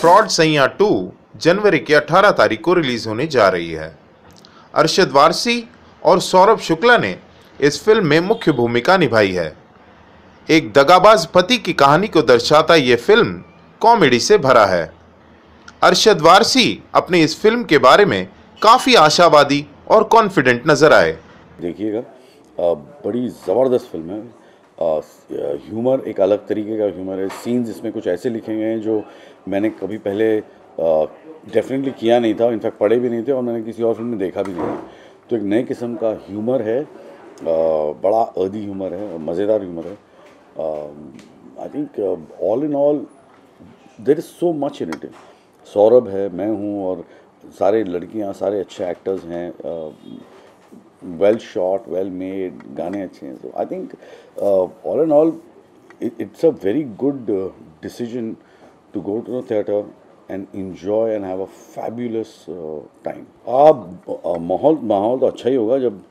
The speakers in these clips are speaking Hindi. फ्रॉड सैया 2 जनवरी के 18 तारीख को रिलीज़ होने जा रही है। अरशद वारसी और सौरभ शुक्ला ने इस फिल्म में मुख्य भूमिका निभाई है। एक दगाबाज पति की कहानी को दर्शाता ये फिल्म कॉमेडी से भरा है। अरशद वारसी अपने इस फिल्म के बारे में काफ़ी आशावादी और कॉन्फिडेंट नज़र आए। देखिएगा, बड़ी ज़बरदस्त फिल्म है। ह्यूमर एक अलग तरीके का ह्यूमर है। सीन्स इसमें कुछ ऐसे लिखे गए हैं जो मैंने कभी पहले डेफिनेटली किया नहीं था, इनफैक्ट पढ़े भी नहीं थे और मैंने किसी और फिल्म में देखा भी नहीं। तो एक नए किस्म का ह्यूमर है, बड़ा अर्दी ह्यूमर है और मज़ेदार ह्यूमर है। I think all in all there is so much in it. Saurabh है, मैं हूँ और सारे लड़कियाँ, सारे अच्छे एक्टर्स हैं। वेल शॉट, वेल मेड, गाने अच्छे हैं। So I think all and all it's a very good decision to go to the theatre and enjoy and have a fabulous time. आप माहौल तो अच्छा ही होगा। जब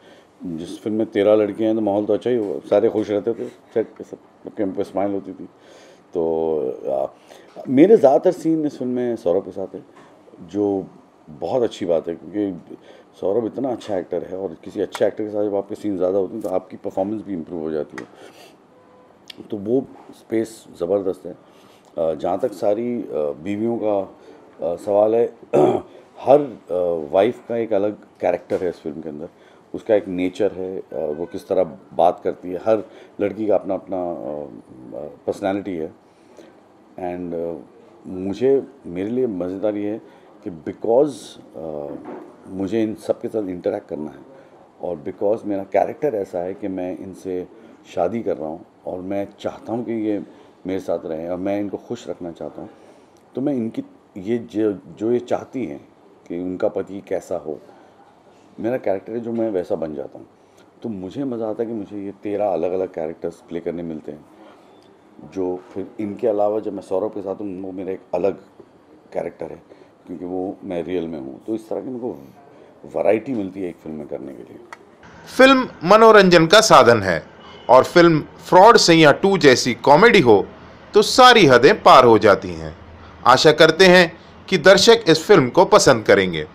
जिस फिल्म में 13 लड़के हैं तो माहौल तो अच्छा ही होगा। सारे खुश रहते थे, सेट पे सब कैम पे स्माइल होती थी। तो मेरे ज़्यादातर सीन इस फिल्म में सौरभ के साथ है, जो बहुत अच्छी बात है क्योंकि सौरभ इतना अच्छा एक्टर है और किसी अच्छे एक्टर के साथ जब आपके सीन ज़्यादा होते हैं तो आपकी परफॉर्मेंस भी इम्प्रूव हो जाती है। तो वो स्पेस ज़बरदस्त है। जहाँ तक सारी बीवियों का सवाल है, हर वाइफ का एक अलग कैरेक्टर है इस फिल्म के अंदर, उसका एक नेचर है, वो किस तरह बात करती है। हर लड़की का अपना अपना पर्सनैलिटी है। एंड मेरे लिए मज़ेदार ये है कि बिकॉज़ मुझे इन सब के साथ इंटरेक्ट करना है और बिकॉज़ मेरा कैरेक्टर ऐसा है कि मैं इनसे शादी कर रहा हूँ और मैं चाहता हूँ कि ये मेरे साथ रहें और मैं इनको खुश रखना चाहता हूँ, तो मैं इनकी ये चाहती हैं कि उनका पति कैसा हो, मेरा कैरेक्टर है जो मैं वैसा बन जाता हूँ। तो मुझे मज़ा आता है कि मुझे ये 13 अलग अलग कैरेक्टर्स प्ले करने मिलते हैं, जो फिर इनके अलावा जब मैं सौरभ के साथ हूँ वो मेरा एक अलग कैरेक्टर है क्योंकि वो मैं रियल में हूँ। तो इस तरह की मुझको वैरायटी मिलती है एक फिल्म में करने के लिए। फिल्म मनोरंजन का साधन है और फिल्म फ्रॉड सैया 2 जैसी कॉमेडी हो तो सारी हदें पार हो जाती हैं। आशा करते हैं कि दर्शक इस फिल्म को पसंद करेंगे।